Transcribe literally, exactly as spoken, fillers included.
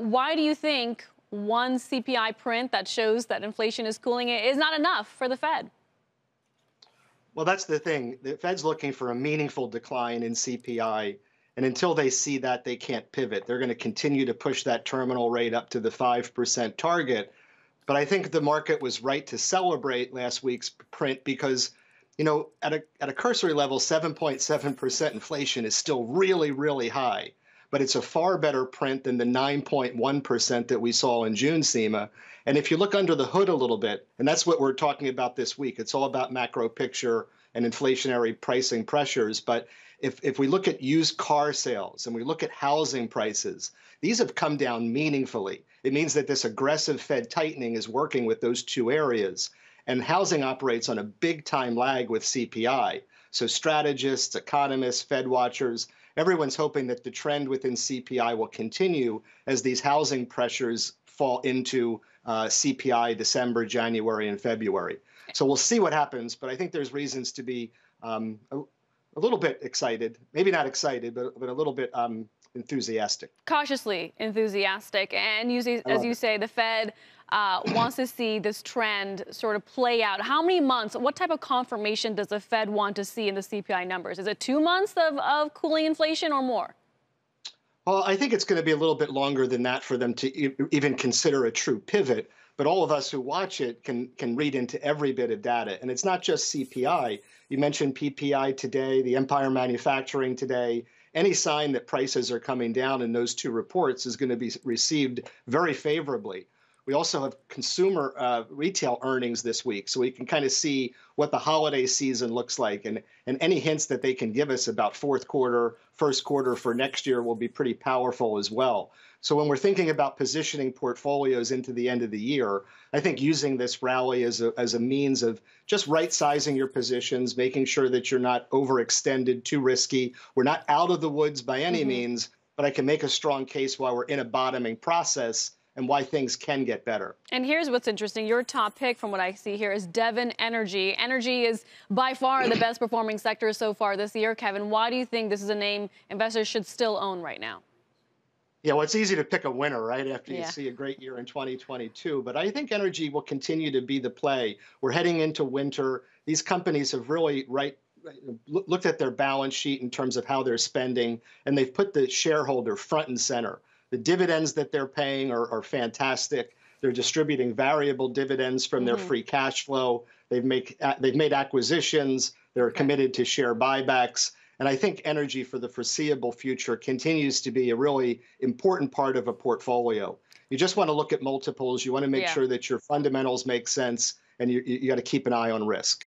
why do you think one C P I print that shows that inflation is cooling is not enough for the Fed? Well, that's the thing. The Fed's looking for a meaningful decline in C P I, and until they see that, they can't pivot. They're going to continue to push that terminal rate up to the five percent target. But I think the market was right to celebrate last week's print because, you know, at a, at a cursory level, seven point seven percent inflation is still really, really high. But it's a far better print than the nine point one percent that we saw in June SEMA. And if you look under the hood a little bit, and that's what we're talking about this week, it's all about macro picture and inflationary pricing pressures. But if, if we look at used car sales and we look at housing prices, these have come down meaningfully. It means that this aggressive Fed tightening is working with those two areas. And housing operates on a big time lag with C P I. So strategists, economists, Fed watchers, everyone's hoping that the trend within C P I will continue as these housing pressures fall into uh, C P I December, January, and February. So we'll see what happens, but I think there's reasons to be um, a, a little bit excited, maybe not excited, but, but a little bit um, enthusiastic. Cautiously enthusiastic. And you see, as you say, the Fed uh, wants to see this trend sort of play out. How many months, what type of confirmation does the Fed want to see in the C P I numbers? Is it two months of, of cooling inflation or more? Well, I think it's going to be a little bit longer than that for them to e- even consider a true pivot. But all of us who watch it can, can read into every bit of data. And it's not just C P I. You mentioned P P I today, the Empire Manufacturing today. Any sign that prices are coming down in those two reports is going to be received very favorably. We also have consumer uh, retail earnings this week, so we can kind of see what the holiday season looks like. And, and any hints that they can give us about fourth quarter, first quarter for next year will be pretty powerful as well. So when we're thinking about positioning portfolios into the end of the year, I think using this rally as a, as a means of just right-sizing your positions, making sure that you're not overextended, too risky. We're not out of the woods by any mm-hmm. means, but I can make a strong case while we're in a bottoming process and why things can get better. And here's what's interesting. Your top pick, from what I see here, is Devon Energy. Energy is by far the best performing sector so far this year. Kevin, why do you think this is a name investors should still own right now? Yeah, well, it's easy to pick a winner, right, after yeah. you see a great year in twenty twenty-two. But I think energy will continue to be the play. We're heading into winter. These companies have really right, looked at their balance sheet in terms of how they're spending, and they've put the shareholder front and center. The dividends that they're paying are, are fantastic. They're distributing variable dividends from their mm-hmm. free cash flow. They've, make, they've made acquisitions. They're okay. committed to share buybacks. And I think energy for the foreseeable future continues to be a really important part of a portfolio. You just want to look at multiples. You want to make yeah. sure that your fundamentals make sense, and you, you got to keep an eye on risk.